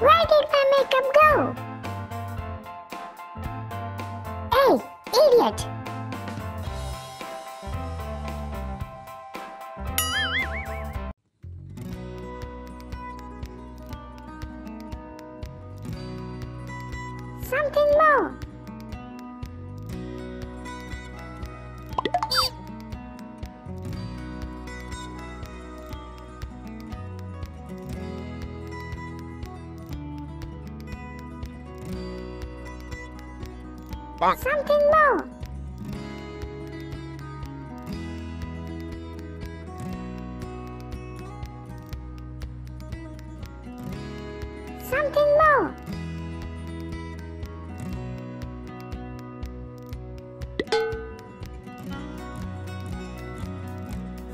Where did my makeup go? Hey, idiot! Something more. Bonk. Something more. Something more.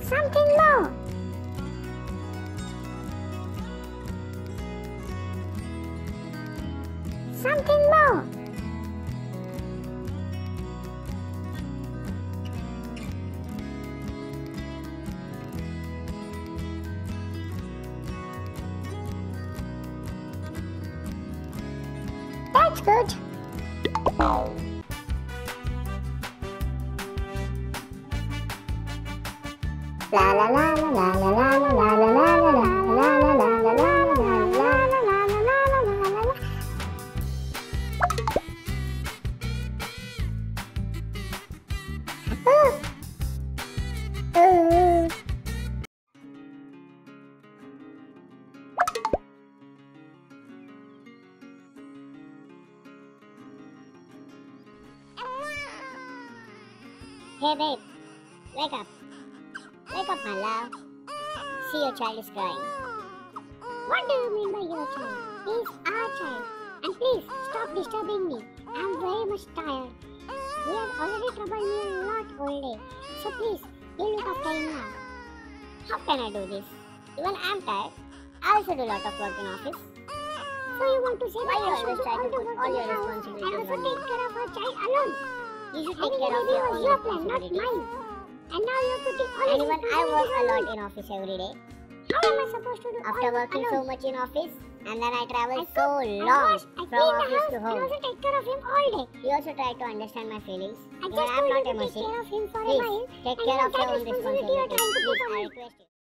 Something more. Something more. That's good. La la la la la la la la la la la la la la la. Hey babe, wake up. Wake up, my love. See, your child is crying. What do you mean by your child? He's our child. And please, stop disturbing me. I'm very much tired. We have already troubled me a lot all day. So please, you look after him now. How can I do this? Even I'm tired. I also do a lot of work in office. So you want to say that I should do all the work in the house and also take care of our child alone? You should take care of your plan, not mine. And now you're putting all this. And even I work a lot in office every day. How am I supposed to do all after working alone? So much in office, and then I travel so long from office to home. I also take care of him all day. You also try to understand my feelings. I just told you to take care of him for a while. Take care of your own responsibility. I request you.